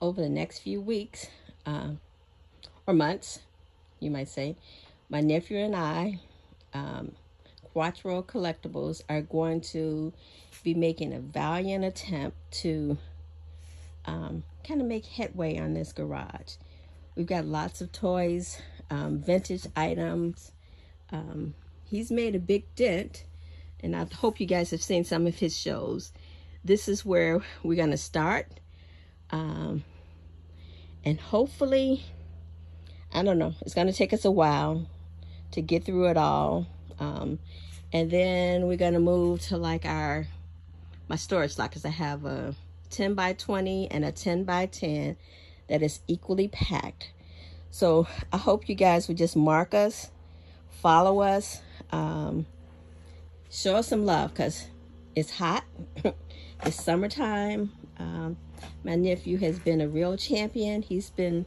over the next few weeks or months, you might say, my nephew and I, Quattro Collectibles, are going to be making a valiant attempt to kind of make headway on this garage. We've got lots of toys, vintage items. He's made a big dent, and I hope you guys have seen some of his shows. This is where we're going to start. And hopefully, I don't know, it's going to take us a while to get through it all. And then we're going to move to like my storage locker, because I have a 10 by 20 and a 10 by 10 that is equally packed. So I hope you guys would just mark us, follow us, show us some love, because it's hot. It's summertime. My nephew has been a real champion. He's been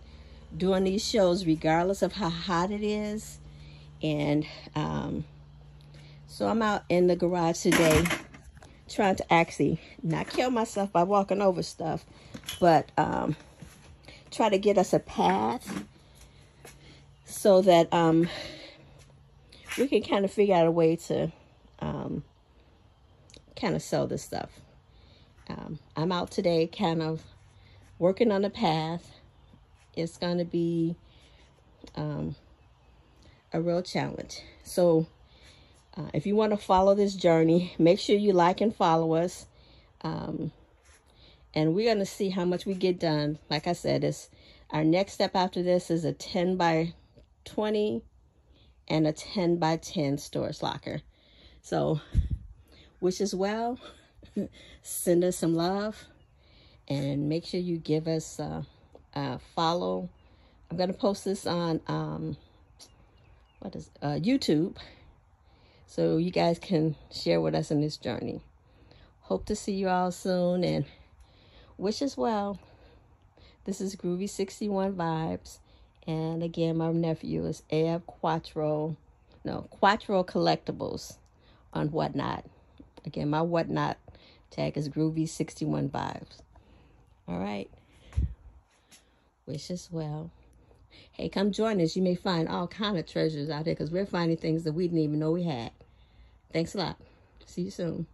doing these shows regardless of how hot it is. And so I'm out in the garage today trying to actually not kill myself by walking over stuff, but try to get us a path so that we can kind of figure out a way to kind of sell this stuff. I'm out today kind of working on the path. It's going to be a real challenge. So if you want to follow this journey, make sure you like and follow us. And we're going to see how much we get done. Like I said, our next step after this is a 10 by 20 and a 10 by 10 storage locker. So wish us well. Send us some love, and make sure you give us a follow. I'm going to post this on YouTube, so you guys can share with us in this journey. Hope to see you all soon, and wish us well. This is Groovy61Vibes, and again, my nephew is Quattro Collectibles on Whatnot. Again, my Whatnot tag is Groovy61Vibes. All right. Wish us well. Hey, come join us. You may find all kind of treasures out there, because we're finding things that we didn't even know we had. Thanks a lot. See you soon.